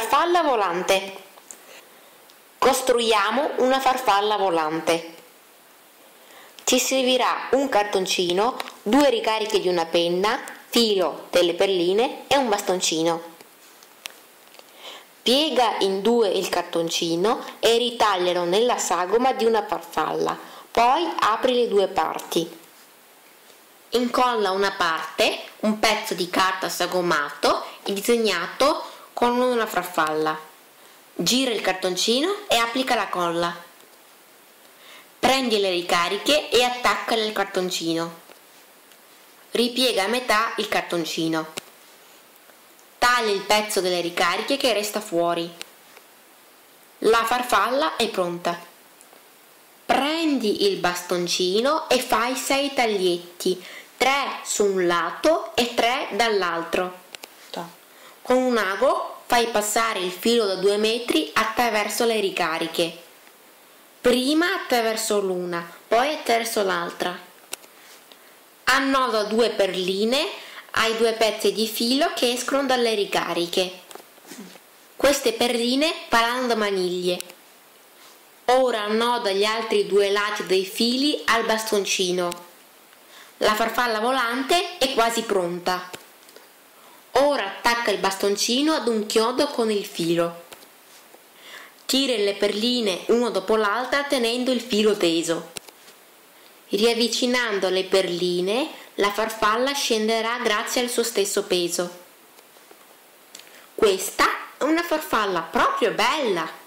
Farfalla volante. Costruiamo una farfalla volante. Ci servirà un cartoncino, due ricariche di una penna, filo, delle perline e un bastoncino. Piega in due il cartoncino e ritaglialo nella sagoma di una farfalla, poi apri le due parti. Incolla una parte, un pezzo di carta sagomato e disegnato con una farfalla. Gira il cartoncino e applica la colla. Prendi le ricariche e attaccale al cartoncino. Ripiega a metà il cartoncino. Taglia il pezzo delle ricariche che resta fuori. La farfalla è pronta. Prendi il bastoncino e fai 6 taglietti, 3 su un lato e 3 dall'altro. Con un ago fai passare il filo da 2 metri attraverso le ricariche. Prima attraverso l'una, poi attraverso l'altra. Annoda 2 perline ai due pezzi di filo che escono dalle ricariche. Queste perline faranno da maniglie. Ora annoda gli altri due lati dei fili al bastoncino. La farfalla volante è quasi pronta. Ora attacca il bastoncino ad un chiodo con il filo. Tira le perline uno dopo l'altra tenendo il filo teso. Riavvicinando le perline, la farfalla scenderà grazie al suo stesso peso. Questa è una farfalla proprio bella!